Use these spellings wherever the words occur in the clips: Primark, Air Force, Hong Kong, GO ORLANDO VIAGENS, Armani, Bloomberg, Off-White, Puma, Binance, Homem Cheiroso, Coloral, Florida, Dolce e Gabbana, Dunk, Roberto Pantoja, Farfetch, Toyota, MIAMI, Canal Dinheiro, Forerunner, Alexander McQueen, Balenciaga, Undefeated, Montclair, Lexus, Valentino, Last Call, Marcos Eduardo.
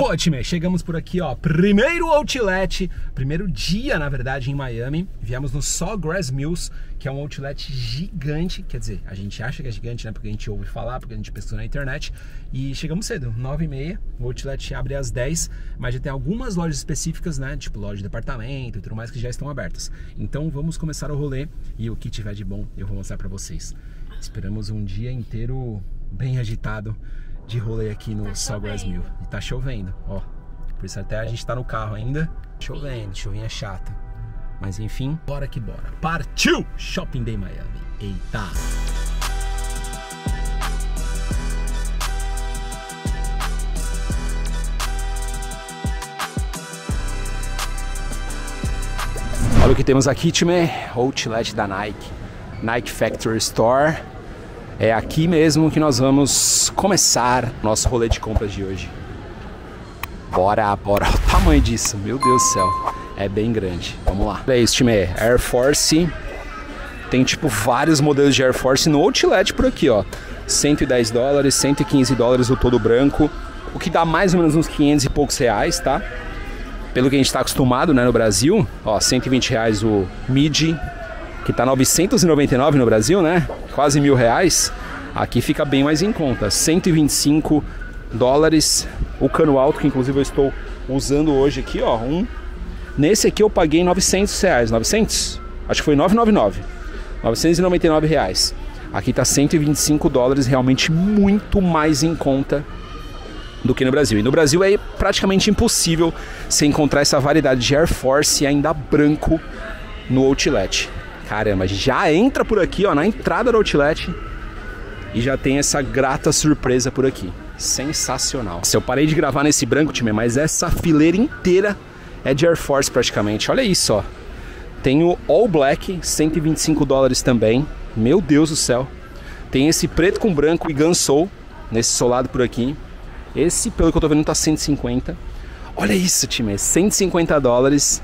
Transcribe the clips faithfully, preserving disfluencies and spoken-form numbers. Pô, time, chegamos por aqui, ó, primeiro outlet, primeiro dia, na verdade, em Miami. Viemos no Sawgrass Mills, que é um outlet gigante, quer dizer, a gente acha que é gigante, né, porque a gente ouve falar, porque a gente pesquisou na internet. E chegamos cedo, nove e meia, o outlet abre às dez, mas já tem algumas lojas específicas, né, tipo loja de departamento e tudo mais, que já estão abertas. Então vamos começar o rolê e o que tiver de bom eu vou mostrar pra vocês. Esperamos um dia inteiro bem agitado de rolê aqui no Sawgrass Mills. E tá chovendo, ó. Por isso até a gente tá no carro ainda. Chovendo, chuvinha chata. Mas enfim, bora que bora. Partiu! Shopping Day Miami. Eita! Olha o que temos aqui, time. Outlet da Nike. Nike Factory Store. É aqui mesmo que nós vamos começar nosso rolê de compras de hoje. Bora, bora. Olha o tamanho disso, meu Deus do céu. É bem grande. Vamos lá. Olha isso, time. Air Force. Tem tipo vários modelos de Air Force no outlet por aqui, ó. cento e dez dólares, cento e quinze dólares o todo branco. O que dá mais ou menos uns quinhentos e poucos reais, tá? Pelo que a gente tá acostumado, né, no Brasil. Ó, cento e vinte reais o midi. Que tá novecentos e noventa e nove no Brasil, né? Quase mil reais. Aqui fica bem mais em conta. cento e vinte e cinco dólares. O cano alto, que inclusive eu estou usando hoje aqui, ó. Um. Nesse aqui eu paguei novecentos reais. novecentos? Acho que foi novecentos e noventa e nove. novecentos e noventa e nove reais. Aqui tá cento e vinte e cinco dólares. Realmente muito mais em conta do que no Brasil. E no Brasil é praticamente impossível você encontrar essa variedade de Air Force ainda branco no outlet. Caramba, já entra por aqui, ó, na entrada do outlet e já tem essa grata surpresa por aqui. Sensacional. Se eu parei de gravar nesse branco, time, mas essa fileira inteira é de Air Force praticamente. Olha isso, ó. Tem o All Black, cento e vinte e cinco dólares também. Meu Deus do céu. Tem esse preto com branco e Gunsol, nesse solado por aqui. Esse, pelo que eu tô vendo, tá cento e cinquenta. Olha isso, time, cento e cinquenta dólares.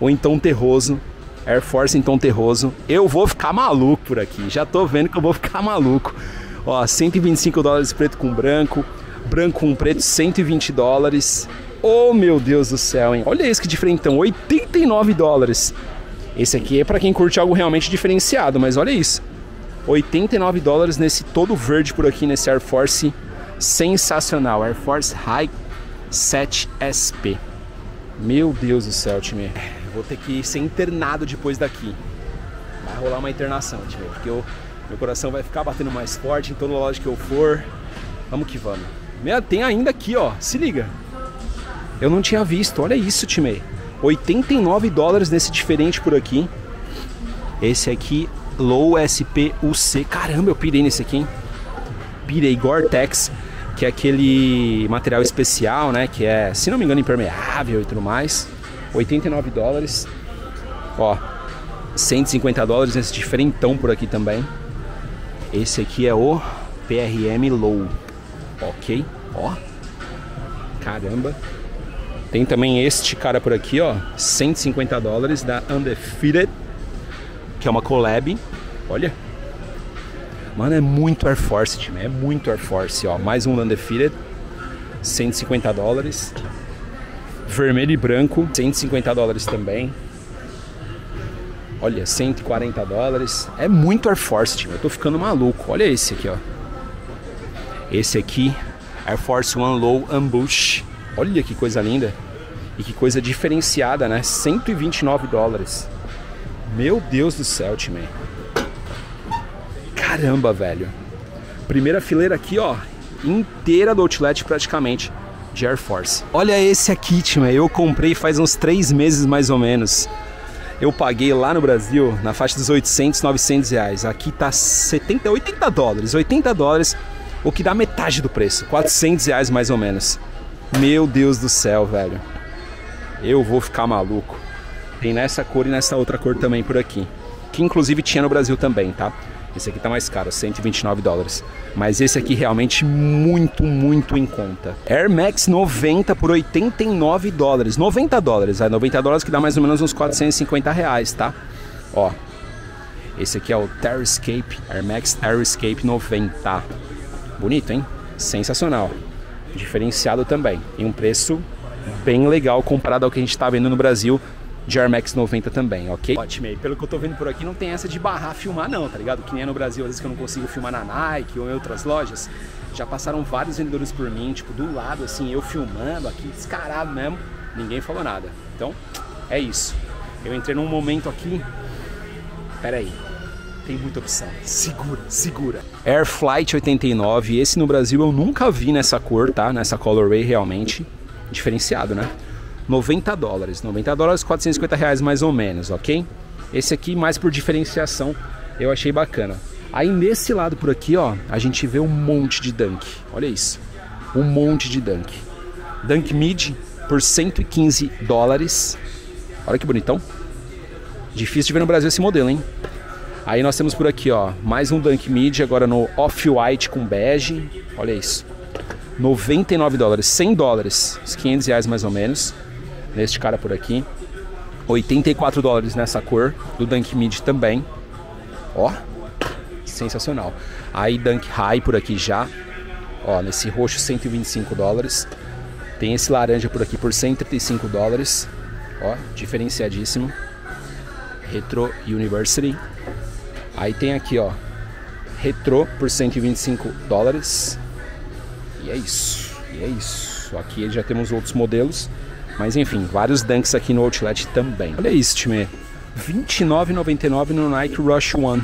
Ou então terroso. Air Force em tom terroso. Eu vou ficar maluco por aqui. Já tô vendo que eu vou ficar maluco. Ó, cento e vinte e cinco dólares preto com branco. Branco com preto, cento e vinte dólares. Oh, meu Deus do céu, hein? Olha esse que diferentão, oitenta e nove dólares. Esse aqui é pra quem curte algo realmente diferenciado, mas olha isso. oitenta e nove dólares nesse todo verde por aqui, nesse Air Force. Sensacional. Air Force High sete S P. Meu Deus do céu, time. Vou ter que ser internado depois daqui. Vai rolar uma internação, time, porque eu, meu coração vai ficar batendo mais forte em toda loja que eu for. Vamos que vamos. Tem ainda aqui, ó. Se liga. Eu não tinha visto. Olha isso, time. oitenta e nove dólares nesse diferente por aqui. Esse aqui, Low S P U C. Caramba, eu pirei nesse aqui, hein? Pirei. Gore-Tex, que é aquele material especial, né? Que é, se não me engano, impermeável e tudo mais. oitenta e nove dólares, ó, cento e cinquenta dólares nesse diferentão por aqui também. Esse aqui é o P R M Low, ok, ó, caramba. Tem também este cara por aqui, ó, cento e cinquenta dólares da Undefeated, que é uma collab, olha. Mano, é muito Air Force, time, é muito Air Force, ó, mais um da Undefeated, cento e cinquenta dólares. Vermelho e branco, cento e cinquenta dólares também. Olha, cento e quarenta dólares. É muito Air Force, time. Eu tô ficando maluco. Olha esse aqui, ó. Esse aqui, Air Force One Low Ambush. Olha que coisa linda. E que coisa diferenciada, né? cento e vinte e nove dólares. Meu Deus do céu, time. Caramba, velho. Primeira fileira aqui, ó. Inteira do outlet praticamente. De Air Force. Olha esse aqui, time. Eu comprei faz uns três meses mais ou menos. Eu paguei lá no Brasil na faixa dos oitocentos, novecentos reais. Aqui tá setenta, oitenta dólares. oitenta dólares, o que dá metade do preço. quatrocentos reais mais ou menos. Meu Deus do céu, velho. Eu vou ficar maluco. Tem nessa cor e nessa outra cor também por aqui. Que inclusive tinha no Brasil também, tá? Esse aqui tá mais caro, cento e vinte e nove dólares. Mas esse aqui realmente muito, muito em conta. Air Max noventa por oitenta e nove dólares. noventa dólares, é noventa dólares que dá mais ou menos uns quatrocentos e cinquenta reais, tá? Ó, esse aqui é o Terrascape, Air Max Terrascape noventa. Bonito, hein? Sensacional. diferenciado também, e um preço bem legal comparado ao que a gente está vendo no Brasil de Air Max noventa também, ok? Ótimo, e pelo que eu tô vendo por aqui, não tem essa de barrar filmar não, tá ligado? Que nem é no Brasil, às vezes que eu não consigo filmar na Nike ou em outras lojas. Já passaram vários vendedores por mim, tipo, do lado, assim, eu filmando aqui, descarado mesmo, ninguém falou nada. Então, é isso. Eu entrei num momento aqui... Pera aí, tem muita opção. Segura, segura. Air Flight oitenta e nove, esse no Brasil eu nunca vi nessa cor, tá? Nessa colorway realmente. Diferenciado, né? noventa dólares, noventa dólares, quatrocentos e cinquenta reais mais ou menos, ok? Esse aqui mais por diferenciação, eu achei bacana. Aí nesse lado por aqui, ó, a gente vê um monte de Dunk, olha isso, um monte de Dunk. Dunk Mid por cento e quinze dólares, olha que bonitão. Difícil de ver no Brasil esse modelo, hein? Aí nós temos por aqui, ó, mais um Dunk Mid, agora no Off-White com bege, olha isso. noventa e nove dólares, cem dólares, uns quinhentos reais mais ou menos. Neste cara por aqui, oitenta e quatro dólares nessa cor, do Dunk Mid também, ó, sensacional. Aí Dunk High por aqui já, ó, nesse roxo cento e vinte e cinco dólares, tem esse laranja por aqui por cento e trinta e cinco dólares, ó, diferenciadíssimo, Retro University. Aí tem aqui, ó, Retro por cento e vinte e cinco dólares, e é isso, e é isso. Aqui já temos outros modelos. Mas enfim, vários Dunks aqui no Outlet também. Olha isso, time. vinte e nove reais e noventa e nove centavos no Nike Rush One.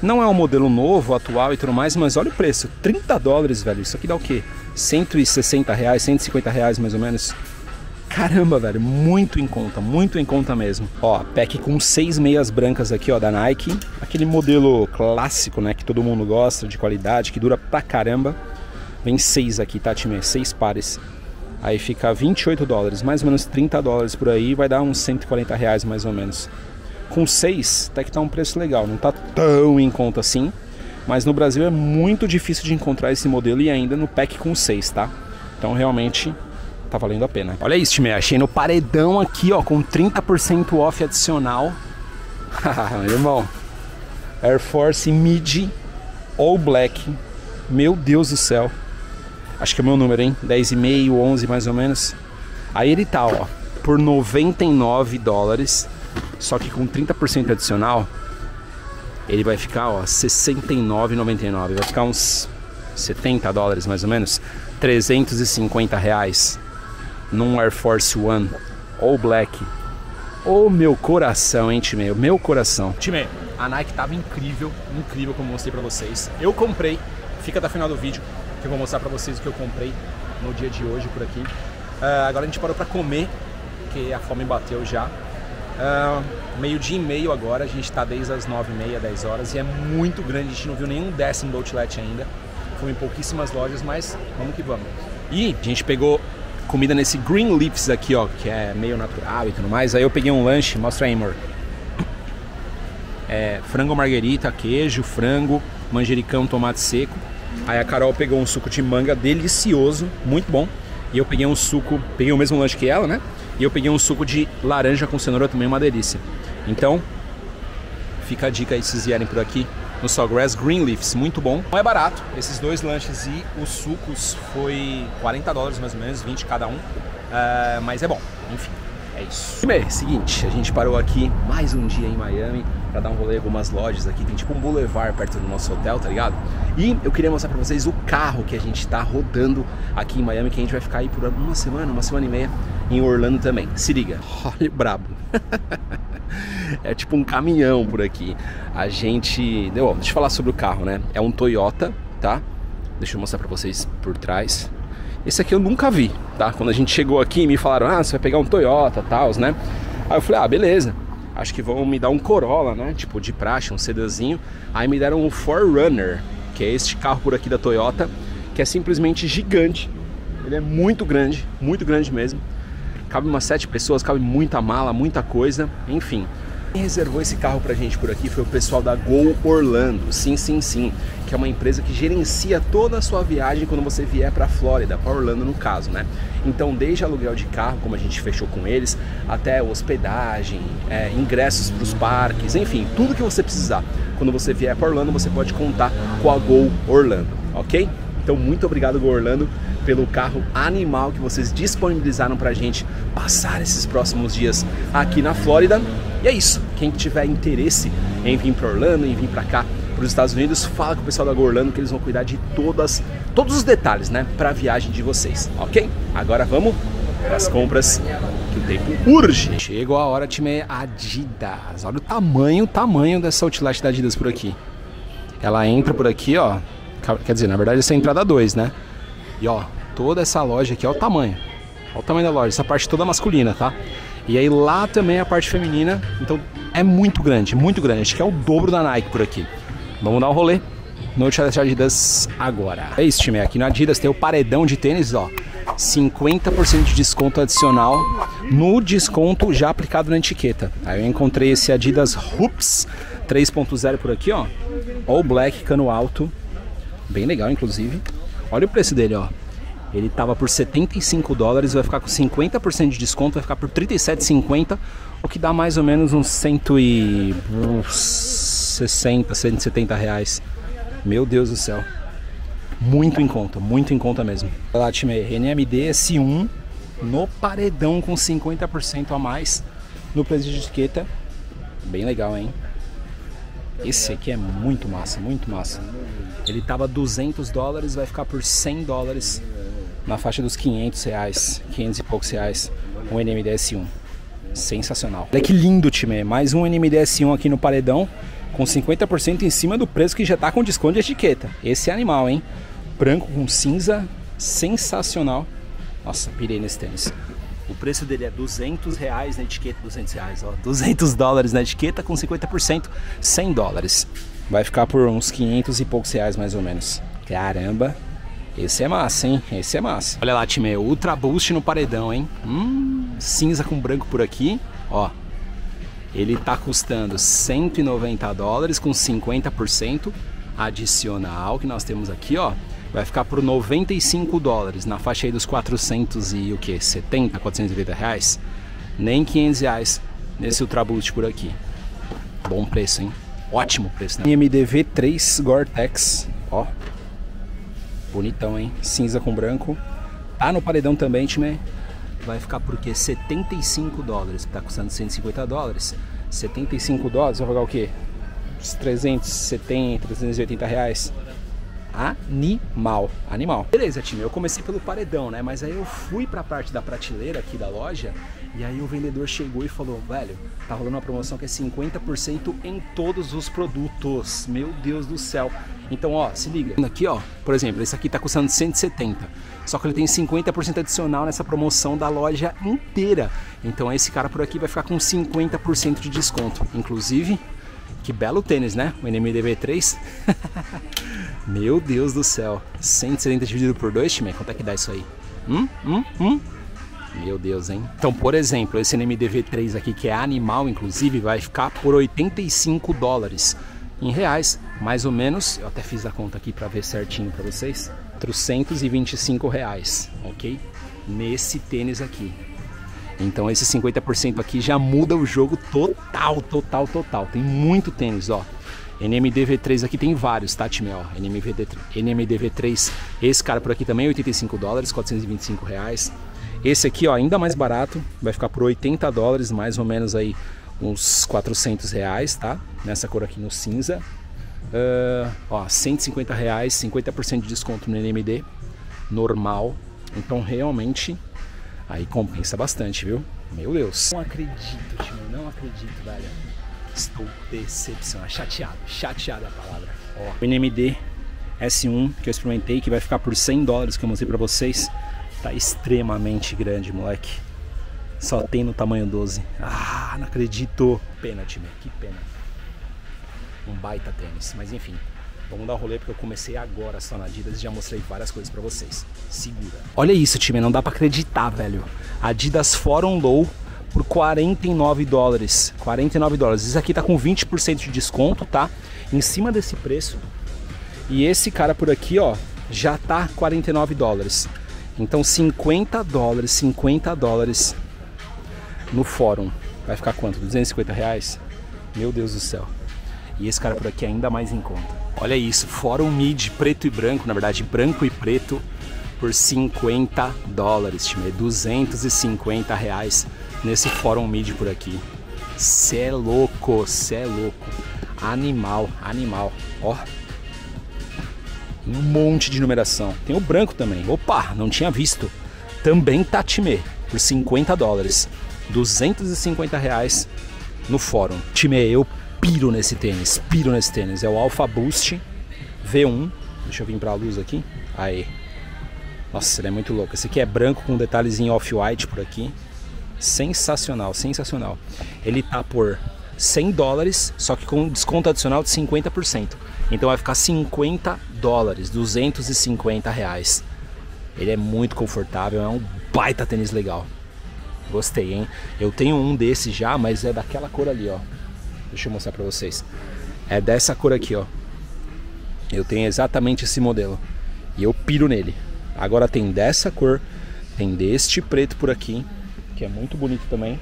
Não é um modelo novo, atual e tudo mais, mas olha o preço. trinta dólares, velho. Isso aqui dá o quê? cento e sessenta reais, cento e cinquenta reais mais ou menos. Caramba, velho. Muito em conta, muito em conta mesmo. Ó, pack com seis meias brancas aqui, ó, da Nike. Aquele modelo clássico, né, que todo mundo gosta, de qualidade, que dura pra caramba. Vem seis aqui, tá, time? Seis pares. Aí fica vinte e oito dólares, mais ou menos trinta dólares por aí, vai dar uns cento e quarenta reais mais ou menos. Com seis, até que tá um preço legal, não tá tão em conta assim, mas no Brasil é muito difícil de encontrar esse modelo e ainda no pack com seis, tá? Então realmente tá valendo a pena. Olha isso, time, achei no paredão aqui, ó, com trinta por cento off adicional. Meu irmão, Air Force Mid All Black, meu Deus do céu. Acho que é o meu número, hein? dez e meio, onze mais ou menos. Aí ele tá, ó, por noventa e nove dólares. Só que com trinta por cento adicional, ele vai ficar, ó, sessenta e nove reais e noventa e nove centavos. Vai ficar uns setenta dólares mais ou menos. trezentos e cinquenta reais num Air Force One All Black. Ô, meu coração, hein, time? Meu coração. Time, a Nike tava incrível, incrível, como eu mostrei pra vocês. Eu comprei, fica até o final do vídeo. Eu vou mostrar pra vocês o que eu comprei no dia de hoje por aqui. Uh, agora a gente parou pra comer, porque a fome bateu já. Uh, meio dia e meio agora, a gente tá desde as nove e meia, dez horas, e é muito grande, a gente não viu nenhum décimo do Outlet ainda. Foi em pouquíssimas lojas, mas vamos que vamos. E a gente pegou comida nesse Greenleaf's aqui, ó, que é meio natural e tudo mais. Aí eu peguei um lanche, mostra aí, amor. É, frango marguerita, queijo, frango, manjericão, tomate seco. Aí a Carol pegou um suco de manga delicioso, muito bom. E eu peguei um suco, peguei o mesmo lanche que ela, né? E eu peguei um suco de laranja com cenoura também, uma delícia. Então, fica a dica aí se vocês vierem por aqui no Sawgrass Greenleaf's, muito bom. Não é barato, esses dois lanches e os sucos foi quarenta dólares mais ou menos, vinte cada um. Uh, mas é bom, enfim, é isso. Primeiro, seguinte, a gente parou aqui mais um dia em Miami pra dar um rolê em algumas lojas aqui. Tem tipo um boulevard perto do nosso hotel, tá ligado? E eu queria mostrar pra vocês o carro que a gente tá rodando aqui em Miami, que a gente vai ficar aí por uma semana, uma semana e meia em Orlando também. Se liga, olha o brabo. É tipo um caminhão por aqui. A gente... Deu, deixa eu falar sobre o carro, né? É um Toyota, tá? Deixa eu mostrar pra vocês por trás. Esse aqui eu nunca vi, tá? Quando a gente chegou aqui me falaram, ah, você vai pegar um Toyota, tal, né? Aí eu falei, ah, beleza. Acho que vão me dar um Corolla, né? Tipo, de praxe, um sedanzinho. Aí me deram um Forerunner, que é este carro por aqui da Toyota, que é simplesmente gigante. Ele é muito grande, muito grande mesmo. Cabe umas sete pessoas, cabe muita mala, muita coisa, enfim. Quem reservou esse carro pra gente por aqui foi o pessoal da Go Orlando, sim, sim, sim, que é uma empresa que gerencia toda a sua viagem quando você vier pra Flórida, pra Orlando no caso, né? Então desde aluguel de carro, como a gente fechou com eles, até hospedagem, é, ingressos pros parques, enfim, tudo que você precisar. Quando você vier pra Orlando, você pode contar com a Go Orlando, ok? Então muito obrigado, Go Orlando. pelo carro animal que vocês disponibilizaram pra gente passar esses próximos dias aqui na Flórida. E é isso, quem tiver interesse em vir pra Orlando, em vir pra cá, pros Estados Unidos, fala com o pessoal da Go Orlando que eles vão cuidar de todas, todos os detalhes, né, pra viagem de vocês, ok? Agora vamos pras compras, que o tempo urge. Chegou a hora, time Adidas. Olha o tamanho, o tamanho dessa outlet da Adidas por aqui. Ela entra por aqui, ó. Quer dizer, na verdade essa é a entrada dois, né? E ó, toda essa loja aqui, olha o tamanho. Olha o tamanho da loja, essa parte toda masculina, tá? E aí lá também é a parte feminina. Então é muito grande, muito grande. Acho que é o dobro da Nike por aqui. Vamos dar um rolê no outlet da Adidas agora. É isso, time. Aqui na Adidas tem o paredão de tênis, ó. cinquenta por cento de desconto adicional no desconto já aplicado na etiqueta. Aí eu encontrei esse Adidas Hoops três ponto zero por aqui, ó. All Black, cano alto. Bem legal, inclusive. Olha o preço dele, ó. Ele tava por setenta e cinco dólares, vai ficar com cinquenta por cento de desconto, vai ficar por trinta e sete reais e cinquenta centavos, o que dá mais ou menos uns cento e sessenta, cento e setenta reais. Meu Deus do céu. Muito em conta, muito em conta mesmo. Olha lá, time, N M D S um no paredão com cinquenta por cento a mais no preço de etiqueta. Bem legal, hein? Esse aqui é muito massa, muito massa. Ele tava duzentos dólares, vai ficar por cem dólares, na faixa dos quinhentos reais, quinhentos e poucos reais, um N M D S um. Sensacional. Olha que lindo, time. Mais um N M D S um aqui no paredão, com cinquenta por cento em cima do preço que já tá com desconto de etiqueta. Esse é animal, hein? Branco com cinza, sensacional. Nossa, pirei nesse tênis. O preço dele é duzentos reais na etiqueta, duzentos reais, ó, duzentos dólares na etiqueta com cinquenta por cento, cem dólares. Vai ficar por uns quinhentos e poucos reais mais ou menos. Caramba, esse é massa, hein? Esse é massa. Olha lá, time, Ultra Boost no paredão, hein? Hum, cinza com branco por aqui, ó. Ele tá custando cento e noventa dólares com cinquenta por cento adicional que nós temos aqui, ó. Vai ficar por noventa e cinco dólares, na faixa aí dos quatrocentos e o que? setenta, quatrocentos e oitenta reais? Nem quinhentos reais nesse Ultra Boost por aqui. Bom preço, hein? Ótimo preço, né? M D V três Gore-Tex, ó. Bonitão, hein? Cinza com branco. Tá no paredão também, time. Vai ficar por quê? setenta e cinco dólares, que tá custando cento e cinquenta dólares. setenta e cinco dólares, vai pagar o quê? Uns trezentos e setenta, trezentos e oitenta reais. Animal, animal. Beleza, time, eu comecei pelo paredão, né? Mas aí eu fui pra parte da prateleira aqui da loja e aí o vendedor chegou e falou: velho, tá rolando uma promoção que é cinquenta por cento em todos os produtos. Meu Deus do céu. Então, ó, se liga. Aqui, ó, por exemplo, esse aqui tá custando cento e setenta. Só que ele tem cinquenta por cento adicional nessa promoção da loja inteira. Então esse cara por aqui vai ficar com cinquenta por cento de desconto. Inclusive, que belo tênis, né? O N M D V três. Meu Deus do céu, cento e setenta dividido por dois, time, quanto é que dá isso aí? Hum? Hum? Hum? Meu Deus, hein? Então, por exemplo, esse N M D V três aqui, que é animal, inclusive, vai ficar por oitenta e cinco dólares em reais, mais ou menos. Eu até fiz a conta aqui pra ver certinho pra vocês. quatrocentos e vinte e cinco reais, ok? Nesse tênis aqui. Então, esse cinquenta por cento aqui já muda o jogo total, total, total. Tem muito tênis, ó. N M D V três aqui tem vários, tá, time? Ó, N M D V três, esse cara por aqui também, oitenta e cinco dólares, quatrocentos e vinte e cinco reais. Esse aqui, ó, ainda mais barato, vai ficar por oitenta dólares, mais ou menos aí uns quatrocentos reais, tá? Nessa cor aqui no cinza. Uh, ó, cento e cinquenta reais, cinquenta por cento de desconto no N M D, normal. Então, realmente, aí compensa bastante, viu? Meu Deus. Não acredito, time, não acredito, velho. Estou decepcionado, chateado, chateado é a palavra. Ó, o N M D S um que eu experimentei, que vai ficar por cem dólares, que eu mostrei pra vocês, tá extremamente grande, moleque. Só tem no tamanho doze. Ah, não acredito. Pena, time, que pena. Um baita tênis, mas enfim. Vamos dar um rolê porque eu comecei agora só na Adidas e já mostrei várias coisas pra vocês. Segura. Olha isso, time, não dá pra acreditar, velho. Adidas Forum Low por quarenta e nove dólares, quarenta e nove dólares. Esse aqui tá com vinte por cento de desconto, tá? Em cima desse preço. E esse cara por aqui, ó, já tá quarenta e nove dólares. Então cinquenta dólares, cinquenta dólares no fórum. Vai ficar quanto? duzentos e cinquenta reais? Meu Deus do céu. E esse cara por aqui é ainda mais em conta. Olha isso, fórum mid preto e branco, na verdade branco e preto. por cinquenta dólares, time, é duzentos e cinquenta reais nesse Fórum Mid por aqui. Cê é louco, cê é louco. Animal, animal, ó. Um monte de numeração. Tem o branco também. Opa, não tinha visto. Também tá, time, por cinquenta dólares. duzentos e cinquenta reais no Fórum. Time, eu piro nesse tênis, piro nesse tênis. É o Alpha Boost V um. Deixa eu vir pra luz aqui. Aí. Nossa, ele é muito louco. Esse aqui é branco com um detalhezinho off-white por aqui. Sensacional, sensacional. Ele tá por cem dólares, só que com desconto adicional de cinquenta por cento. Então vai ficar cinquenta dólares, duzentos e cinquenta reais. Ele é muito confortável, é um baita tênis legal. Gostei, hein? Eu tenho um desse já, mas é daquela cor ali, ó. Deixa eu mostrar pra vocês. É dessa cor aqui, ó. Eu tenho exatamente esse modelo. E eu piro nele. Agora tem dessa cor, tem deste preto por aqui, que é muito bonito também.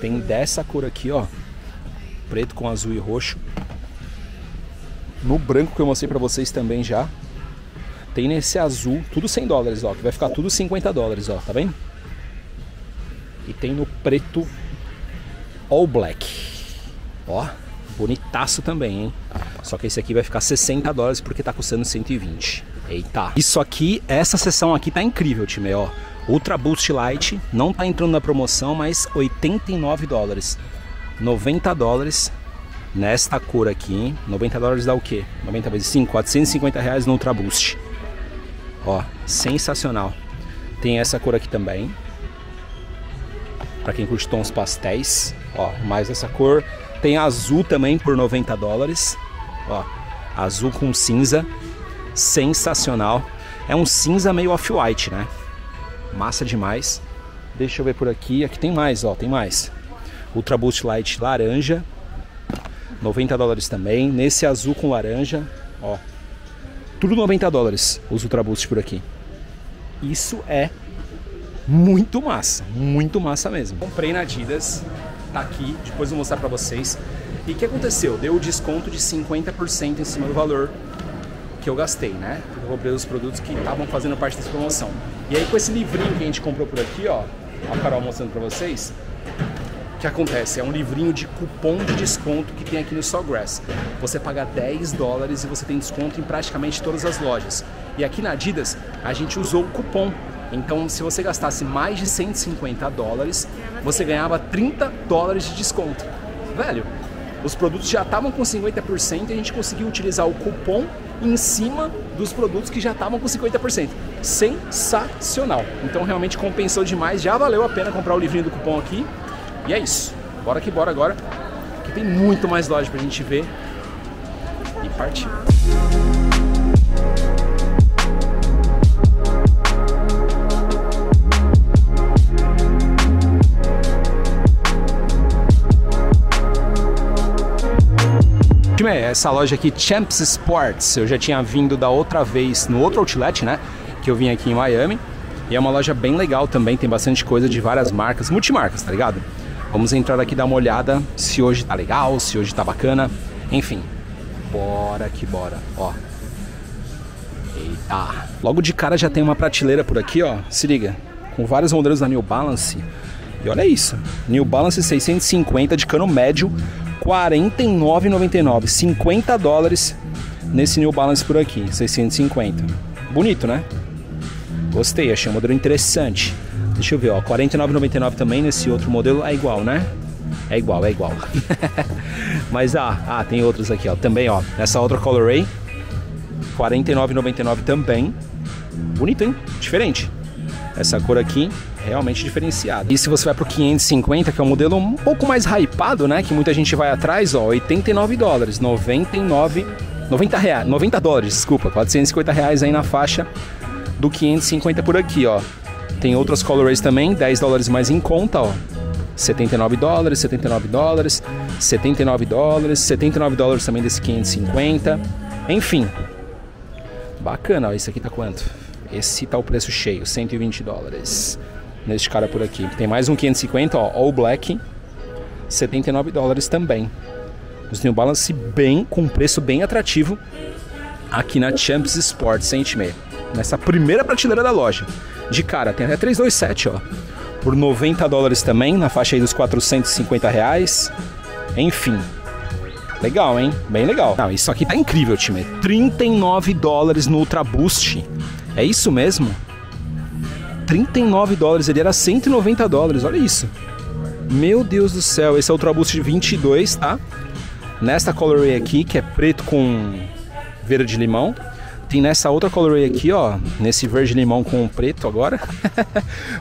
Tem dessa cor aqui, ó. Preto com azul e roxo. No branco que eu mostrei pra vocês também já. Tem nesse azul, tudo cem dólares, ó. Que vai ficar tudo cinquenta dólares, ó. Tá vendo? E tem no preto all black. Ó. Bonitaço também, hein? Só que esse aqui vai ficar sessenta dólares porque tá custando cento e vinte. Eita. Isso aqui, essa sessão aqui tá incrível, time, ó. Ultra Boost Light, não tá entrando na promoção, mas oitenta e nove dólares. noventa dólares nesta cor aqui, hein? noventa dólares dá o quê? noventa vezes cinco, quatrocentos e cinquenta reais no Ultra Boost. Ó, sensacional. Tem essa cor aqui também. Pra quem curte tons pastéis, ó, mais essa cor. Tem azul também por noventa dólares, ó, azul com cinza, sensacional. É um cinza meio off-white, né? Massa demais. Deixa eu ver por aqui, aqui tem mais, ó, tem mais. Ultra Boost Light laranja, noventa dólares também. Nesse azul com laranja, ó, tudo noventa dólares os Ultra Boost por aqui. Isso é muito massa, muito massa mesmo. Comprei na Adidas. Tá aqui, depois vou mostrar pra vocês. E o que aconteceu? Deu o desconto de cinquenta por cento em cima do valor que eu gastei, né? Eu comprei os produtos que estavam fazendo parte dessa promoção. E aí com esse livrinho que a gente comprou por aqui, ó, a Carol mostrando pra vocês, o que acontece? É um livrinho de cupom de desconto que tem aqui no Sawgrass. Você paga dez dólares e você tem desconto em praticamente todas as lojas. E aqui na Adidas, a gente usou o cupom. Então, se você gastasse mais de cento e cinquenta dólares, você ganhava trinta dólares de desconto. Velho, os produtos já estavam com cinquenta por cento e a gente conseguiu utilizar o cupom em cima dos produtos que já estavam com cinquenta por cento. Sensacional! Então, realmente compensou demais. Já valeu a pena comprar o livrinho do cupom aqui. E é isso. Bora que bora agora, que tem muito mais loja pra gente ver. E partiu! Essa loja aqui, Champs Sports, eu já tinha vindo da outra vez no outro outlet, né? Que eu vim aqui em Miami. E é uma loja bem legal também, tem bastante coisa de várias marcas, multimarcas, tá ligado? Vamos entrar aqui e dar uma olhada se hoje tá legal, se hoje tá bacana. Enfim, bora que bora, ó. Eita! Logo de cara já tem uma prateleira por aqui, ó. Se liga, com vários modelos da New Balance. E olha isso, New Balance seiscentos e cinquenta de cano médio. quarenta e nove reais e noventa e nove centavos, cinquenta dólares nesse New Balance por aqui, seiscentos e cinquenta. Bonito, né? Gostei, achei um modelo interessante. Deixa eu ver, ó, quarenta e nove reais e noventa e nove centavos também nesse outro modelo, é igual, né? É igual, é igual. Mas, ah, ah, tem outros aqui, ó, também, ó, essa outra colorway, quarenta e nove reais e noventa e nove centavos também. Bonito, hein? Diferente. Essa cor aqui, realmente diferenciada. E se você vai pro quinhentos e cinquenta, que é um modelo um pouco mais hypado, né? Que muita gente vai atrás, ó, oitenta e nove dólares, noventa e nove, noventa reais, noventa dólares, desculpa, quatrocentos e cinquenta reais aí na faixa do quinhentos e cinquenta por aqui, ó. Tem outras colorways também, dez dólares mais em conta, ó. setenta e nove dólares, setenta e nove dólares, setenta e nove dólares, setenta e nove dólares também desse quinhentos e cinquenta. Enfim. Bacana, ó, esse aqui tá quanto? Esse tá o preço cheio, cento e vinte dólares. Neste cara por aqui. Tem mais um quinhentos e cinquenta, ó, all black, setenta e nove dólares também. Os New Balance bem, com preço bem atrativo aqui na Champs Sports, cento e meia. nessa primeira prateleira da loja. De cara, tem até três dois sete, ó, por noventa dólares também, na faixa aí dos quatrocentos e cinquenta reais. Enfim, legal, hein? Bem legal. Não, isso aqui tá incrível, time. trinta e nove dólares no Ultra Boost. É isso mesmo? trinta e nove dólares, ele era cento e noventa dólares, olha isso. Meu Deus do céu, esse é o Ultra Boost de vinte e dois, tá? Nesta colorway aqui, que é preto com verde limão. Tem nessa outra colorway aqui, ó, nesse verde limão com preto agora.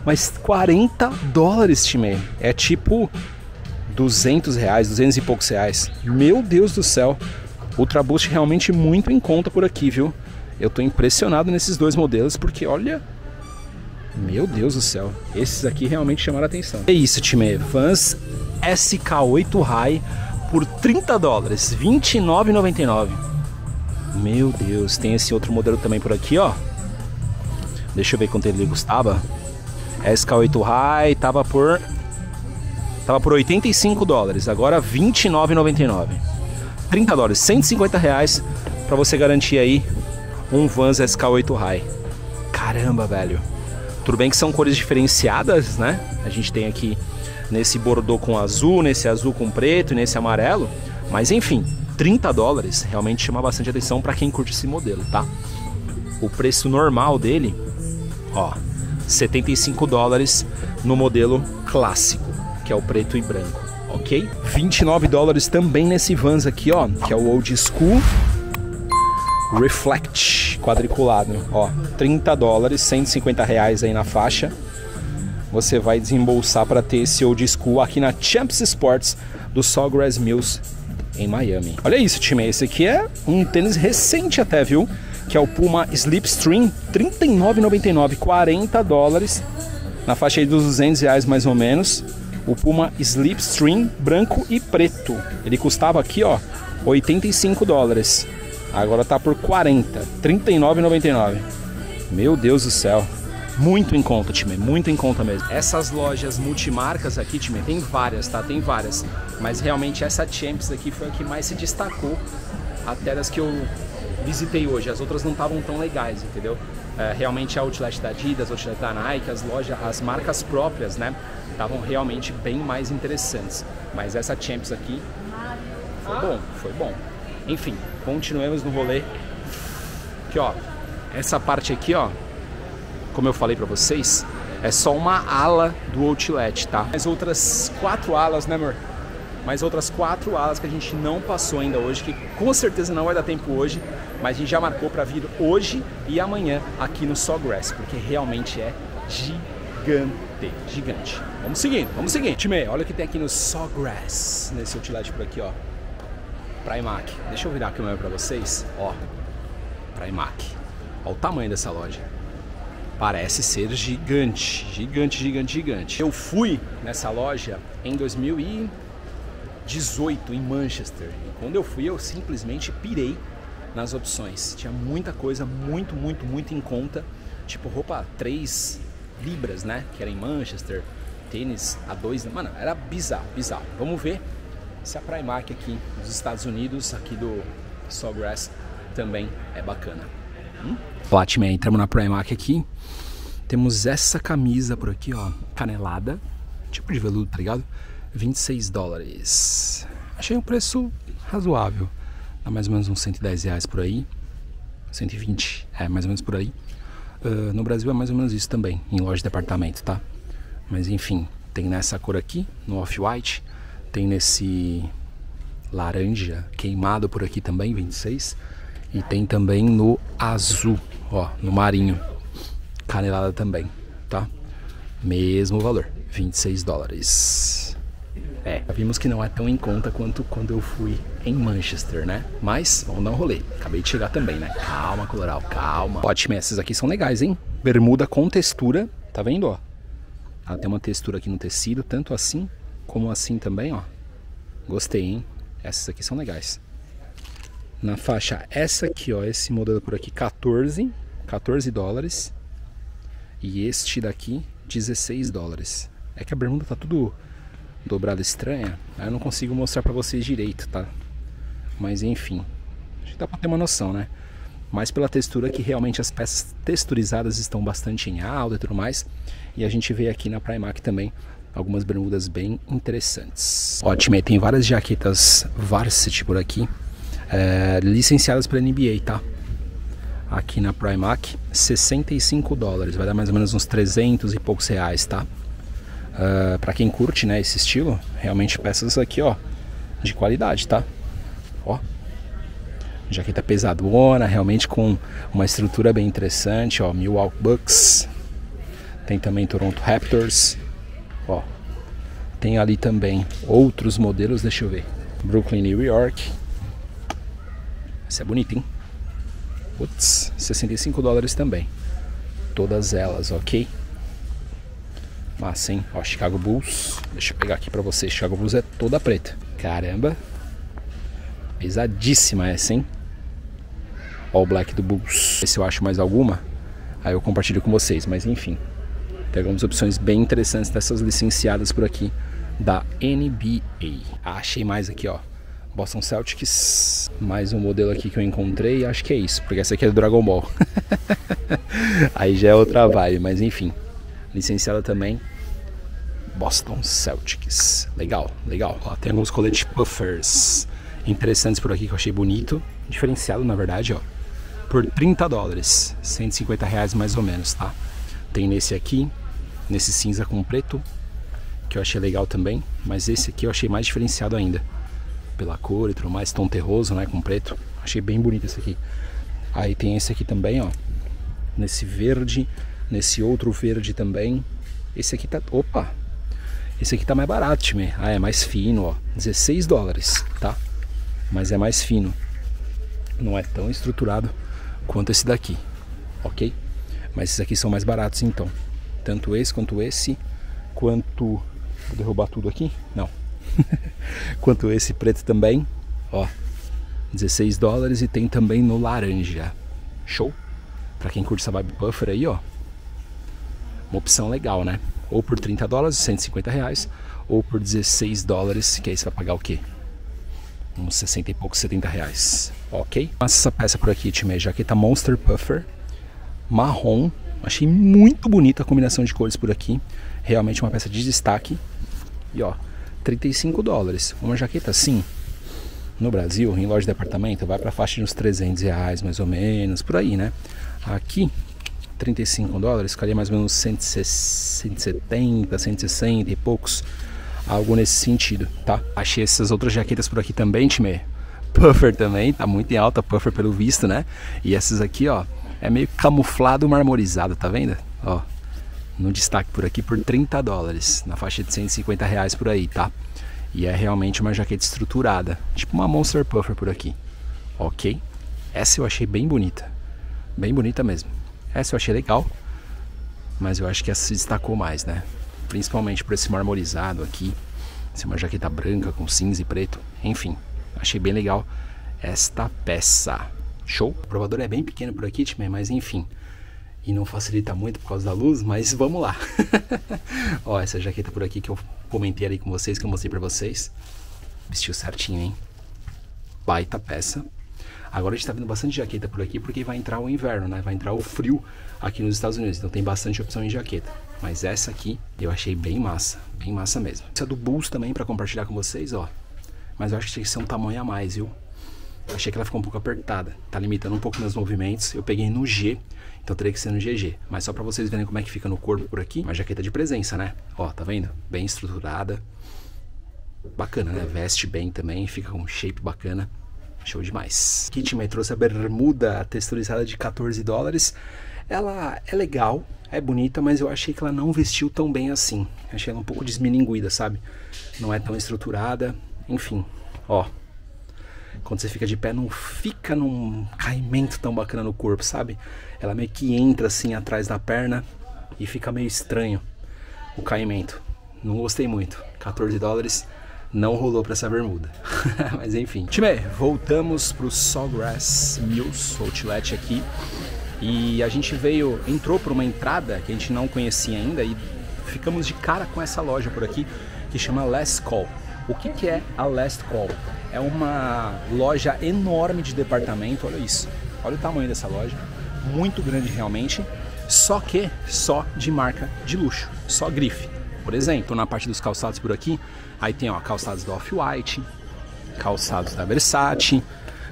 Mas quarenta dólares, time. É tipo duzentos reais, duzentos e poucos reais. Meu Deus do céu. Ultra Boost realmente muito em conta por aqui, viu? Eu tô impressionado nesses dois modelos, porque olha... Meu Deus do céu, esses aqui realmente chamaram a atenção. É isso, time. Vans S K oito High por trinta dólares, vinte e nove reais e noventa e nove centavos. Meu Deus, tem esse outro modelo também por aqui, ó. Deixa eu ver quanto ele custava. S K oito High tava por tava por oitenta e cinco dólares, agora vinte e nove reais e noventa e nove centavos. trinta dólares, cento e cinquenta reais para você garantir aí um Vans S K oito High. Caramba, velho. Tudo bem que são cores diferenciadas, né? A gente tem aqui nesse bordeaux com azul, nesse azul com preto e nesse amarelo. Mas enfim, trinta dólares realmente chama bastante atenção para quem curte esse modelo, tá? O preço normal dele, ó, setenta e cinco dólares no modelo clássico, que é o preto e branco, ok? vinte e nove dólares também nesse Vans aqui, ó, que é o Old School Reflect quadriculado, ó, trinta dólares, cento e cinquenta reais aí na faixa. Você vai desembolsar para ter esse Old School aqui na Champs Sports do Sawgrass Mills em Miami. Olha isso, time, esse aqui é um tênis recente até, viu? Que é o Puma Slipstream, trinta e nove reais e noventa e nove centavos, quarenta dólares, na faixa aí dos duzentos reais mais ou menos. O Puma Slipstream branco e preto, ele custava aqui, ó, oitenta e cinco dólares. Agora tá por quarenta, trinta e nove reais e noventa e nove centavos. Meu Deus do céu. Muito em conta, time, muito em conta mesmo. Essas lojas multimarcas aqui, time, tem várias, tá? Tem várias. Mas realmente essa Champs aqui foi a que mais se destacou, até das que eu visitei hoje. As outras não estavam tão legais, entendeu? É, realmente a outlet da Adidas, a outlet da Nike, as lojas, as marcas próprias, né? Estavam realmente bem mais interessantes. Mas essa Champs aqui foi bom, foi bom. Enfim, continuemos no rolê. Aqui, ó, essa parte aqui, ó, como eu falei pra vocês, é só uma ala do outlet, tá? Mais outras quatro alas, né, amor? Mais outras quatro alas que a gente não passou ainda hoje, que com certeza não vai dar tempo hoje, mas a gente já marcou pra vir hoje e amanhã aqui no Sawgrass, porque realmente é gigante, gigante. Vamos seguindo, vamos seguindo. Time, olha o que tem aqui no Sawgrass, nesse outlet por aqui, ó. Primark, deixa eu virar a câmera pra vocês, ó, Primark, olha o tamanho dessa loja, parece ser gigante, gigante, gigante, gigante. Eu fui nessa loja em dois mil e dezoito em Manchester, e quando eu fui eu simplesmente pirei nas opções, tinha muita coisa, muito, muito, muito em conta, tipo roupa três libras, né, que era em Manchester, tênis a dois, mano, era bizarro, bizarro. Vamos ver se a Primark aqui dos Estados Unidos, aqui do Sawgrass, também é bacana. Hum? Platinum, entramos na Primark aqui. Temos essa camisa por aqui, ó, canelada, tipo de veludo, tá ligado? vinte e seis dólares. Achei um preço razoável. Dá mais ou menos uns cento e dez reais por aí. cento e vinte, é, mais ou menos por aí. Uh, no Brasil é mais ou menos isso também, em loja de departamento, tá? Mas enfim, tem nessa cor aqui, no Off-White. Tem nesse laranja queimado por aqui também, vinte e seis. E tem também no azul, ó, no marinho. Canelada também, tá? Mesmo valor, vinte e seis dólares. É, vimos que não é tão em conta quanto quando eu fui em Manchester, né? Mas vamos dar um rolê. Acabei de chegar também, né? Calma, coloral, calma. Ótimo, essas aqui são legais, hein? Bermuda com textura, tá vendo, ó? Ela tem uma textura aqui no tecido, tanto assim... como assim também, ó. Gostei, hein? Essas aqui são legais. Na faixa essa aqui, ó, esse modelo por aqui, quatorze dólares. E este daqui, dezesseis dólares. É que a bermuda tá tudo dobrada estranha, aí eu não consigo mostrar pra vocês direito, tá? Mas enfim, acho que dá pra ter uma noção, né? mas pela textura, que realmente as peças texturizadas estão bastante em alta e tudo mais. E a gente vê aqui na Primark também algumas bermudas bem interessantes. Ótimo, e tem várias jaquetas varsity por aqui, é, licenciadas pela N B A, tá? Aqui na Primark, sessenta e cinco dólares, vai dar mais ou menos uns trezentos e poucos reais, tá? Uh, pra quem curte, né, esse estilo, realmente peças aqui, ó, de qualidade, tá? Ó, jaqueta pesadona, realmente com uma estrutura bem interessante, ó, Milwaukee Bucks, tem também Toronto Raptors, ó, tem ali também outros modelos, deixa eu ver, Brooklyn, New York, essa é bonita, hein? Putz, sessenta e cinco dólares também, todas elas, ok? Massa, hein? Ó, Chicago Bulls. Deixa eu pegar aqui pra vocês. Chicago Bulls é toda preta. Caramba. Pesadíssima essa, hein? Ó, o Black do Bulls. Se eu acho mais alguma, aí eu compartilho com vocês. Mas enfim, tem algumas opções bem interessantes dessas licenciadas por aqui da N B A. Ah, achei mais aqui, ó. Boston Celtics. Mais um modelo aqui que eu encontrei. Acho que é isso, porque essa aqui é do Dragon Ball. Aí já é outra vibe, mas enfim. Licenciada também, Boston Celtics. Legal, legal. Ó, tem alguns coletes puffers interessantes por aqui que eu achei bonito. Diferenciado, na verdade, ó. Por trinta dólares, cento e cinquenta reais mais ou menos, tá? Tem nesse aqui, nesse cinza com preto, que eu achei legal também. Mas esse aqui eu achei mais diferenciado ainda. Pela cor e tudo mais, tom terroso, né? Com preto. Achei bem bonito esse aqui. Aí tem esse aqui também, ó. Nesse verde... Nesse outro verde também. Esse aqui tá... Opa! Esse aqui tá mais barato, time. Ah, é mais fino, ó. dezesseis dólares, tá? Mas é mais fino. Não é tão estruturado quanto esse daqui, ok? Mas esses aqui são mais baratos, então. Tanto esse, quanto esse, quanto... Vou derrubar tudo aqui? Não. Quanto esse preto também, ó. dezesseis dólares e tem também no laranja. Show? Pra quem curte essa vibe puffer aí, ó. Uma opção legal, né? Ou por trinta dólares, cento e cinquenta reais, ou por dezesseis dólares, que aí você vai pagar o quê? Uns sessenta e poucos, setenta reais, ok? Essa peça por aqui, time, é jaqueta Monster Puffer, marrom. Achei muito bonita a combinação de cores por aqui. Realmente uma peça de destaque. E ó, trinta e cinco dólares. Uma jaqueta assim, no Brasil, em loja de departamento, vai pra faixa de uns trezentos reais, mais ou menos, por aí, né? Aqui... trinta e cinco dólares, ficaria mais ou menos cento e setenta, cento e sessenta e poucos, algo nesse sentido, tá? Achei essas outras jaquetas por aqui também, time. Puffer também, tá muito em alta, puffer pelo visto, né? E essas aqui, ó, é meio camuflado, marmorizado, tá vendo? Ó, no destaque por aqui por trinta dólares, na faixa de cento e cinquenta reais por aí, tá? E é realmente uma jaqueta estruturada, tipo uma Monster Puffer por aqui, ok? Essa eu achei bem bonita, bem bonita mesmo. Essa eu achei legal, mas eu acho que essa se destacou mais, né? Principalmente por esse marmorizado aqui, essa é uma jaqueta branca com cinza e preto. Enfim, achei bem legal esta peça. Show? O provador é bem pequeno por aqui, time, mas enfim. E não facilita muito por causa da luz, mas vamos lá. Ó, essa jaqueta por aqui que eu comentei ali com vocês, que eu mostrei pra vocês. Vestiu certinho, hein? Baita peça. Agora a gente tá vendo bastante jaqueta por aqui porque vai entrar o inverno, né? Vai entrar o frio aqui nos Estados Unidos, então tem bastante opção em jaqueta. Mas essa aqui eu achei bem massa, bem massa mesmo. Essa é do Bulls também pra compartilhar com vocês, ó. Mas eu acho que tinha que ser um tamanho a mais, viu? Eu achei que ela ficou um pouco apertada, tá limitando um pouco meus movimentos. Eu peguei no G, então teria que ser no G G. Mas só pra vocês verem como é que fica no corpo por aqui. Uma jaqueta de presença, né? Ó, tá vendo? Bem estruturada. Bacana, né? Veste bem também, fica com um shape bacana. Show demais. Kit me trouxe a bermuda texturizada de quatorze dólares. Ela é legal, é bonita, mas eu achei que ela não vestiu tão bem assim. Achei ela um pouco desmininguida, sabe? Não é tão estruturada. Enfim, ó. Quando você fica de pé, não fica num caimento tão bacana no corpo, sabe? Ela meio que entra assim atrás da perna e fica meio estranho o caimento. Não gostei muito. quatorze dólares. Não rolou pra essa bermuda. Mas enfim. Time, voltamos pro Sawgrass Mills Outlet aqui. E a gente veio, entrou por uma entrada que a gente não conhecia ainda e ficamos de cara com essa loja por aqui que chama Last Call. O que que é a Last Call? É uma loja enorme de departamento, olha isso. Olha o tamanho dessa loja, muito grande realmente, só que só de marca de luxo, só grife. Por exemplo, na parte dos calçados por aqui, aí tem ó, calçados da Off-White, calçados da Versace,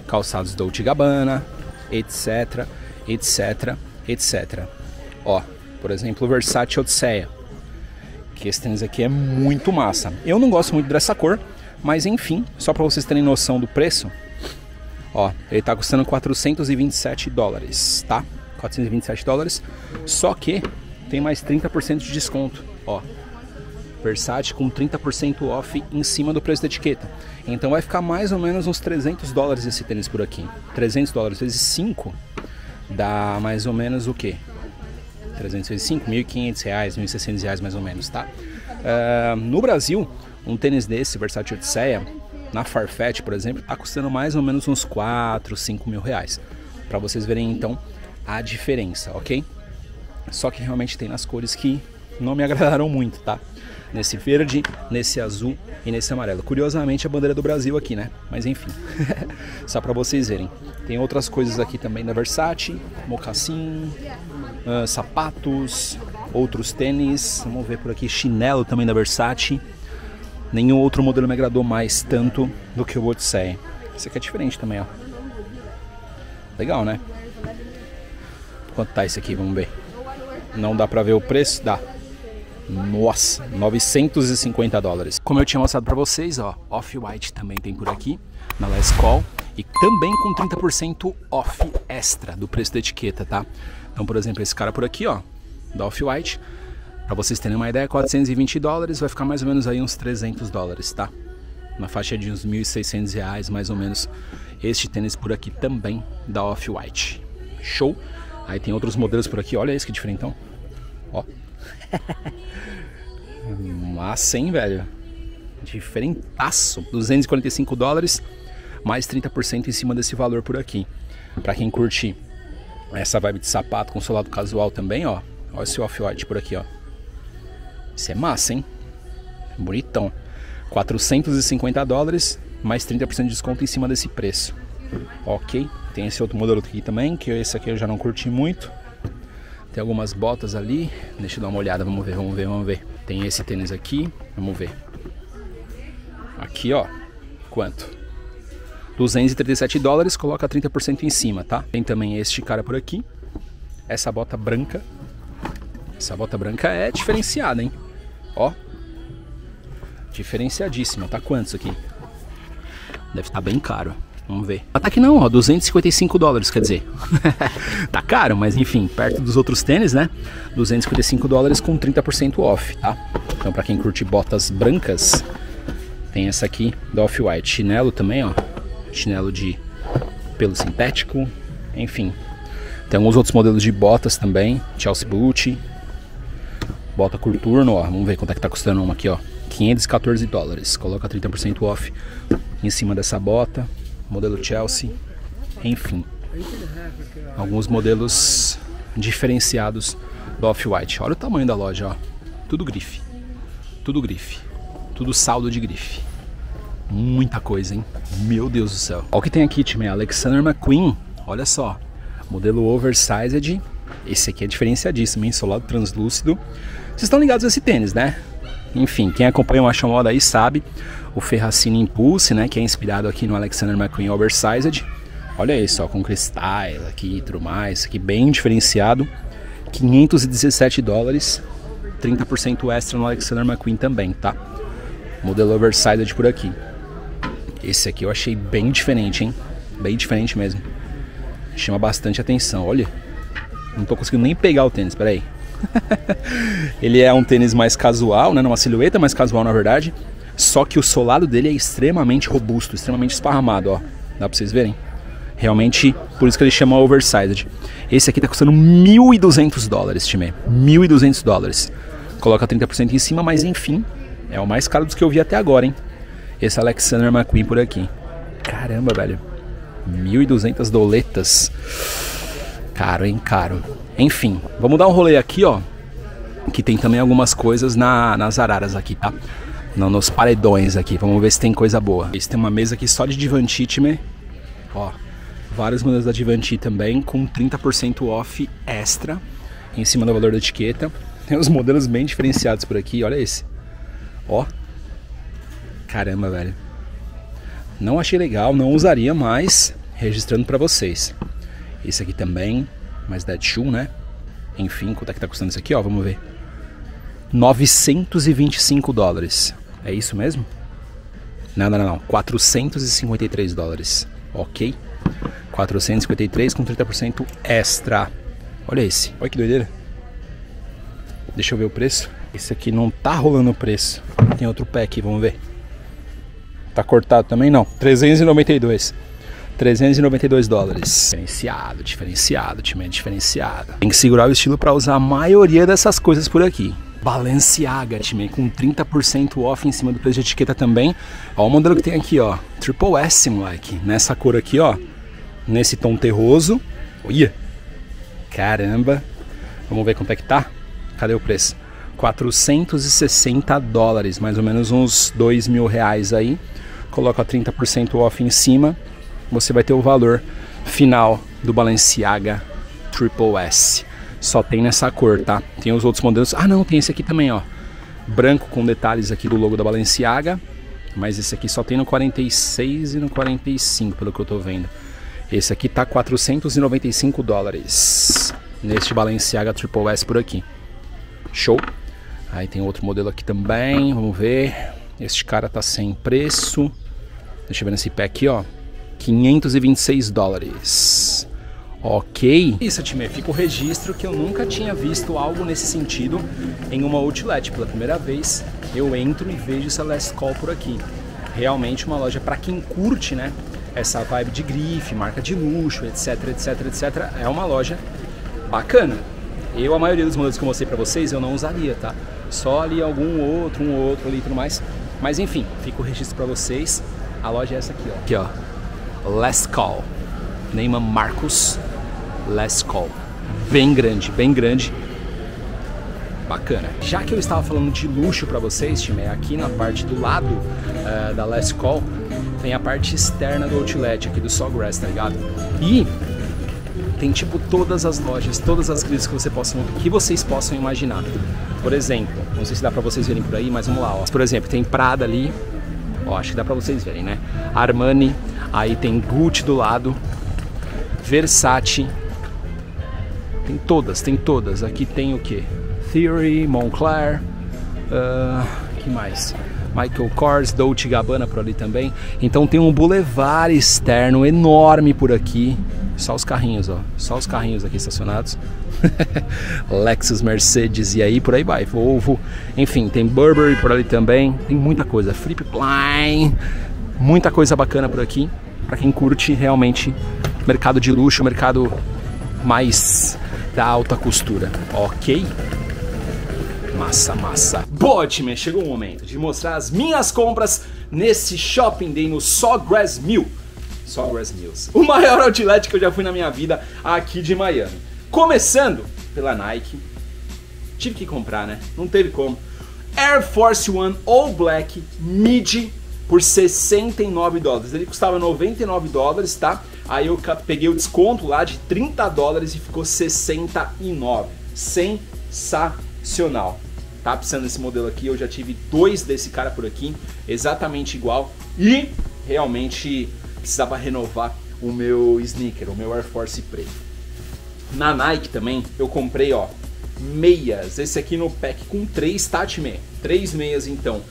calçados da Dolce e Gabbana, etc, etc, etc. Ó, por exemplo, o Versace Odisseia, que esse tênis aqui é muito massa. Eu não gosto muito dessa cor, mas enfim, só para vocês terem noção do preço, ó, ele tá custando quatrocentos e vinte e sete dólares, tá? quatrocentos e vinte e sete dólares, só que tem mais trinta por cento de desconto, ó. Versace com trinta por cento off em cima do preço da etiqueta. Então vai ficar mais ou menos uns trezentos dólares esse tênis por aqui. trezentos dólares vezes cinco dá mais ou menos o quê? trezentos vezes cinco, mil e quinhentos reais, mil e seiscentos reais mais ou menos, tá? Uh, no Brasil, um tênis desse, Versace Odisseia, na Farfetch, por exemplo, tá custando mais ou menos uns quatro, cinco mil reais. Pra vocês verem, então, a diferença, ok? Só que realmente tem nas cores que não me agradaram muito, tá? Nesse verde, nesse azul e nesse amarelo. Curiosamente, a bandeira do Brasil aqui, né? Mas enfim, só pra vocês verem. Tem outras coisas aqui também da Versace, mocassim, uh, sapatos, outros tênis. Vamos ver por aqui, chinelo também da Versace. Nenhum outro modelo me agradou mais tanto do que o Odisseia. Esse aqui é diferente também, ó. Legal, né? Quanto tá esse aqui? Vamos ver. Não dá pra ver o preço? Dá. Nossa, novecentos e cinquenta dólares. Como eu tinha mostrado pra vocês, ó, Off-White também tem por aqui, na Last Call. E também com trinta por cento off extra do preço da etiqueta, tá? Então, por exemplo, esse cara por aqui, ó, da Off-White, pra vocês terem uma ideia, quatrocentos e vinte dólares, vai ficar mais ou menos aí uns trezentos dólares, tá? Uma faixa de uns mil e seiscentos reais, mais ou menos, este tênis por aqui também, da Off-White. Show! Aí tem outros modelos por aqui, olha esse que diferentão, ó. Massa, hein, velho? Diferentaço. duzentos e quarenta e cinco dólares, mais trinta por cento em cima desse valor por aqui. Pra quem curte essa vibe de sapato com solado casual também, ó. Olha esse Off-White por aqui, ó. Isso é massa, hein? Bonitão. quatrocentos e cinquenta dólares, mais trinta por cento de desconto em cima desse preço. Ok. Tem esse outro modelo aqui também, que esse aqui eu já não curti muito. Tem algumas botas ali, deixa eu dar uma olhada, vamos ver, vamos ver, vamos ver. Tem esse tênis aqui, vamos ver. Aqui, ó, quanto? duzentos e trinta e sete dólares, coloca trinta por cento em cima, tá? Tem também este cara por aqui, essa bota branca. Essa bota branca é diferenciada, hein? Ó, diferenciadíssima, tá quantos aqui? Deve estar bem caro, vamos ver. Até que não, ó, duzentos e cinquenta e cinco dólares, quer dizer, tá caro, mas enfim, perto dos outros tênis, né, duzentos e cinquenta e cinco dólares com trinta por cento off, tá? Então pra quem curte botas brancas, tem essa aqui da Off-White, chinelo também, ó, chinelo de pelo sintético, enfim, tem alguns outros modelos de botas também, Chelsea Boot, bota coturno, ó, vamos ver quanto é que tá custando uma aqui, ó, quinhentos e quatorze dólares, coloca trinta por cento off em cima dessa bota, modelo Chelsea, enfim, alguns modelos diferenciados do Off-White. Olha o tamanho da loja, ó. Tudo grife, tudo grife, tudo saldo de grife, muita coisa, hein, meu Deus do céu. Olha o que tem aqui, time, Alexander McQueen, olha só, modelo oversized, esse aqui é diferenciadíssimo, hein, solado translúcido, vocês estão ligados a esse tênis, né? Enfim, quem acompanha o MACHO MODA aí sabe, o Ferracini Impulse, né, que é inspirado aqui no Alexander McQueen Oversized. Olha isso, ó, com cristal aqui e tudo mais, aqui bem diferenciado, quinhentos e dezessete dólares, trinta por cento extra no Alexander McQueen também, tá? Modelo Oversized por aqui. Esse aqui eu achei bem diferente, hein? Bem diferente mesmo. Chama bastante atenção, olha. Não tô conseguindo nem pegar o tênis, peraí. Ele é um tênis mais casual, né? Uma silhueta mais casual, na verdade. Só que o solado dele é extremamente robusto, extremamente esparramado, ó. Dá pra vocês verem? Realmente, por isso que ele chama oversized. Esse aqui tá custando mil e duzentos dólares, time. mil e duzentos dólares. Coloca trinta por cento em cima, mas enfim, é o mais caro dos que eu vi até agora, hein? Esse Alexander McQueen por aqui. Caramba, velho. mil e duzentas doletas. Caro, hein? Caro. Enfim, vamos dar um rolê aqui, ó, que tem também algumas coisas na, nas araras aqui, tá? No, nos paredões aqui, vamos ver se tem coisa boa. Esse tem uma mesa aqui só de Givenchy, ó, vários modelos da Givenchy também, com trinta por cento off extra, em cima do valor da etiqueta. Tem uns modelos bem diferenciados por aqui, olha esse. Ó, caramba, velho. Não achei legal, não usaria, mas registrando pra vocês. Esse aqui também, mas dead shoe, né? Enfim, quanto é que tá custando isso aqui, ó, vamos ver. novecentos e vinte e cinco dólares. É isso mesmo? Não, não, não, não. quatrocentos e cinquenta e três dólares. Ok? quatrocentos e cinquenta e três com trinta por cento extra. Olha esse. Olha que doideira. Deixa eu ver o preço. Esse aqui não tá rolando o preço. Tem outro pé aqui, vamos ver. Tá cortado também? Não. trezentos e noventa e dois. trezentos e noventa e dois dólares. Diferenciado, diferenciado, time é diferenciado. Tem que segurar o estilo pra usar a maioria dessas coisas por aqui. Balenciaga, time, com trinta por cento off em cima do preço de etiqueta também. Ó, o modelo que tem aqui, ó, Triple S, moleque, nessa cor aqui, ó, nesse tom terroso. Olha, caramba, vamos ver quanto é que tá, cadê o preço? quatrocentos e sessenta dólares, mais ou menos uns dois mil reais aí. Coloca trinta por cento off em cima, você vai ter o valor final do Balenciaga Triple S. Só tem nessa cor, tá? Tem os outros modelos. Ah, não, tem esse aqui também, ó. Branco com detalhes aqui do logo da Balenciaga. Mas esse aqui só tem no quarenta e seis e no quarenta e cinco, pelo que eu tô vendo. Esse aqui tá quatrocentos e noventa e cinco dólares. Neste Balenciaga Triple S por aqui. Show! Aí tem outro modelo aqui também, vamos ver. Este cara tá sem preço. Deixa eu ver nesse pé aqui, ó. quinhentos e vinte e seis dólares. Ok. Isso, time, fica o registro que eu nunca tinha visto algo nesse sentido em uma outlet. Pela primeira vez eu entro e vejo essa Last Call por aqui. Realmente uma loja para quem curte, né, essa vibe de grife, marca de luxo, etc, etc, etc. É uma loja bacana. Eu, a maioria dos modelos que eu mostrei pra vocês, eu não usaria, tá? Só ali algum outro, um outro ali e tudo mais. Mas enfim, fica o registro pra vocês. A loja é essa aqui, ó. Aqui, ó, Last Call. Neymar Marcos Last Call. Bem grande, bem grande. Bacana. Já que eu estava falando de luxo para vocês, time, aqui na parte do lado uh, da Last Call tem a parte externa do outlet aqui do Sawgrass, tá ligado? E tem tipo todas as lojas, todas as grifes que, você possam, que vocês possam imaginar. Por exemplo, não sei se dá para vocês verem por aí, mas vamos lá, ó. Por exemplo, tem Prada ali, ó, acho que dá para vocês verem, né? Armani, aí tem Gucci do lado, Versace, tem todas, tem todas. Aqui tem o que? Theory, Montclair, uh, que mais? Michael Kors, Dolce e Gabbana por ali também. Então tem um boulevard externo enorme por aqui. Só os carrinhos, ó. Só os carrinhos aqui estacionados. Lexus, Mercedes e aí por aí vai. Volvo, enfim, tem Burberry por ali também. Tem muita coisa. Flip Line, muita coisa bacana por aqui. Pra quem curte realmente mercado de luxo, mercado mais da alta costura, ok? Massa, massa. Boa, time, chegou o momento de mostrar as minhas compras nesse shopping day no Sawgrass Mills. Sawgrass Mills, o maior outlet que eu já fui na minha vida aqui de Miami. Começando pela Nike, tive que comprar, né? Não teve como. Air Force One All Black Mid por sessenta e nove dólares, ele custava noventa e nove dólares, tá? Aí eu peguei o desconto lá de trinta dólares e ficou sessenta e nove. Sensacional. Tá precisando desse modelo aqui, eu já tive dois desse cara por aqui, exatamente igual, e realmente precisava renovar o meu sneaker, o meu Air Force preto. Na Nike também eu comprei, ó, meias, esse aqui no pack com três, tá, time? Três meias então.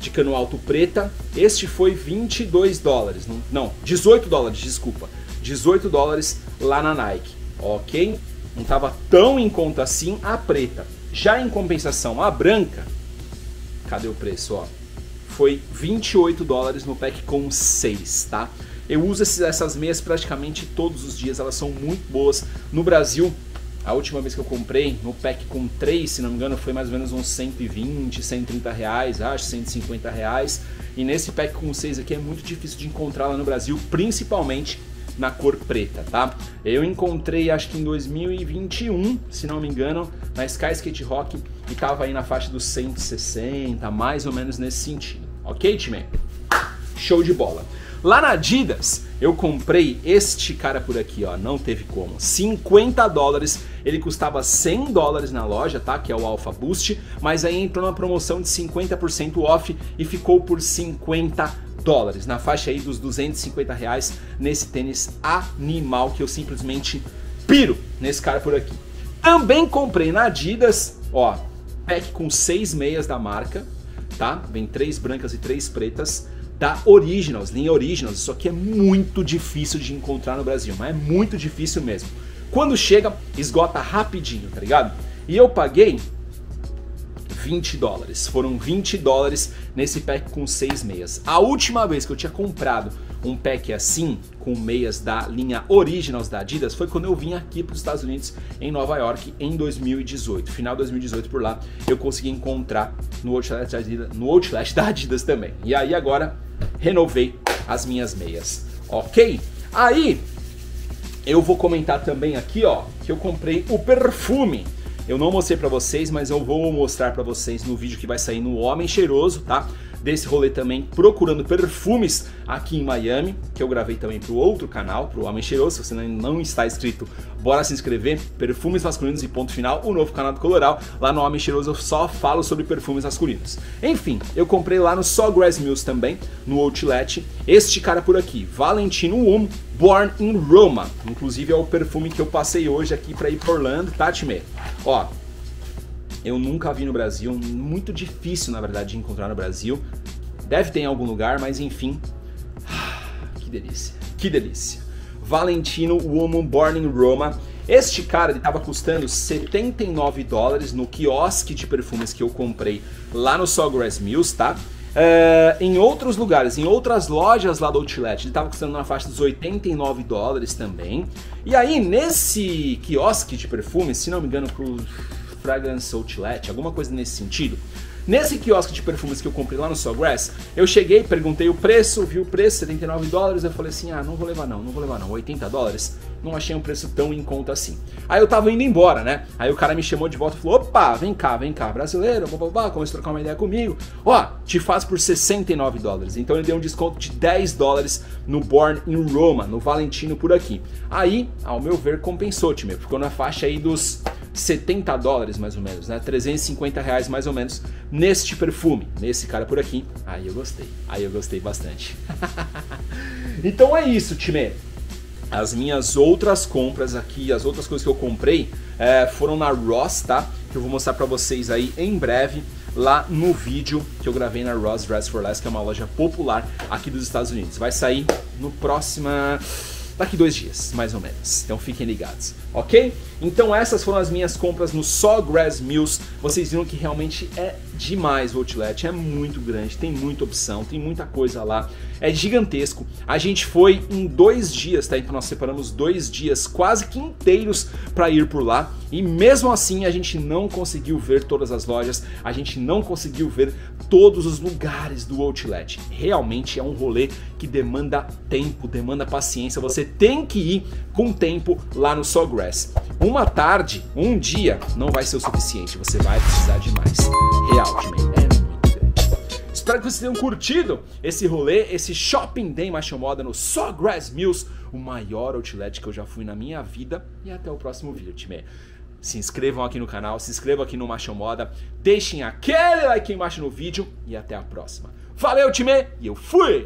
De cano alto preta, este foi vinte e dois dólares, não, não, dezoito dólares, desculpa, dezoito dólares lá na Nike, ok? Não tava tão em conta assim a preta. Já em compensação, a branca, cadê o preço, ó? Foi vinte e oito dólares no pack com seis, tá? Eu uso esses, essas meias praticamente todos os dias, elas são muito boas. No Brasil, a última vez que eu comprei, no pack com três, se não me engano, foi mais ou menos uns cento e vinte, cento e trinta reais, acho, cento e cinquenta reais. E nesse pack com seis aqui é muito difícil de encontrar lá no Brasil, principalmente na cor preta, tá? Eu encontrei, acho que em dois mil e vinte e um, se não me engano, na Sky Skate Rock, e tava aí na faixa dos cento e sessenta, mais ou menos nesse sentido. Ok, time? show de bola. Lá na Adidas, eu comprei este cara por aqui, ó, não teve como, cinquenta dólares, ele custava cem dólares na loja, tá, que é o Alpha Boost, mas aí entrou uma promoção de cinquenta por cento off e ficou por cinquenta dólares, na faixa aí dos duzentos e cinquenta reais, nesse tênis animal que eu simplesmente piro nesse cara por aqui. Também comprei na Adidas, ó, pack com seis meias da marca, tá, vem três brancas e três pretas, da Originals, linha Originals. Isso aqui é muito difícil de encontrar no Brasil, mas é muito difícil mesmo. Quando chega, esgota rapidinho, tá ligado? E eu paguei vinte dólares, foram vinte dólares nesse pack com seis meias. A última vez que eu tinha comprado um pack assim, com meias da linha Originals da Adidas, foi quando eu vim aqui para os Estados Unidos, em Nova York, em dois mil e dezoito. Final de dois mil e dezoito, por lá, eu consegui encontrar no Outlet da Adidas, no Outlet da Adidas também. E aí agora, renovei as minhas meias, ok? Aí, eu vou comentar também aqui, ó, que eu comprei o perfume. Eu não mostrei pra vocês, mas eu vou mostrar pra vocês no vídeo que vai sair no Homem Cheiroso, tá? Desse rolê também, procurando perfumes aqui em Miami, que eu gravei também pro outro canal, pro Homem Cheiroso. Se você não está inscrito, bora se inscrever, Perfumes Masculinos e Ponto Final, o novo canal do Coloral. Lá no Homem Cheiroso eu só falo sobre perfumes masculinos. Enfim, eu comprei lá no Sawgrass Mills também, no Outlet, este cara por aqui, Valentino um, Born in Roma. Inclusive é o perfume que eu passei hoje aqui pra ir pra Orlando, tá, time? Ó, eu nunca vi no Brasil, muito difícil na verdade de encontrar no Brasil, deve ter em algum lugar, mas enfim, que delícia, que delícia. Valentino Woman Born in Roma, este cara ele tava custando setenta e nove dólares no quiosque de perfumes que eu comprei lá no Sawgrass Mills, tá? Uh, em outros lugares, em outras lojas lá do Outlet, ele tava custando na faixa dos oitenta e nove dólares também. E aí nesse quiosque de perfumes, se não me engano pro Fragrance Outlet, alguma coisa nesse sentido. Nesse quiosque de perfumes que eu comprei lá no Sawgrass, eu cheguei, perguntei o preço, vi o preço, setenta e nove dólares, eu falei assim, ah, não vou levar não, não vou levar não, oitenta dólares, não achei um preço tão em conta assim. Aí eu tava indo embora, né? Aí o cara me chamou de volta e falou, opa, vem cá, vem cá, brasileiro, bababá, começou a trocar uma ideia comigo, ó, te faço por sessenta e nove dólares, então ele deu um desconto de dez dólares no Born in Roma, no Valentino por aqui. Aí, ao meu ver, compensou, time, ficou na faixa aí dos setenta dólares mais ou menos, né? trezentos e cinquenta reais mais ou menos neste perfume, nesse cara por aqui. Aí eu gostei, aí eu gostei bastante. Então é isso, time. As minhas outras compras aqui, as outras coisas que eu comprei é, foram na Ross, tá? Que eu vou mostrar pra vocês aí em breve, lá no vídeo que eu gravei na Ross Dress for Less, que é uma loja popular aqui dos Estados Unidos. Vai sair no próximo... daqui dois dias, mais ou menos, então fiquem ligados, ok? Então essas foram as minhas compras no Sawgrass Mills, vocês viram que realmente é demais o Outlet, é muito grande, tem muita opção, tem muita coisa lá, é gigantesco. A gente foi em dois dias, tá? Então nós separamos dois dias quase que inteiros pra ir por lá e mesmo assim a gente não conseguiu ver todas as lojas, a gente não conseguiu ver todos os lugares do Outlet. Realmente é um rolê que demanda tempo, demanda paciência, você tem que ir com tempo lá no Sawgrass. Uma tarde, um dia, não vai ser o suficiente, você vai precisar de mais. Real, time. Espero que vocês tenham curtido esse rolê, esse Shopping Day Macho Moda no Sawgrass Mills, o maior outlet que eu já fui na minha vida. E até o próximo vídeo, time. Se inscrevam aqui no canal, se inscrevam aqui no Macho Moda, deixem aquele like embaixo no vídeo e até a próxima. Valeu, time, e eu fui!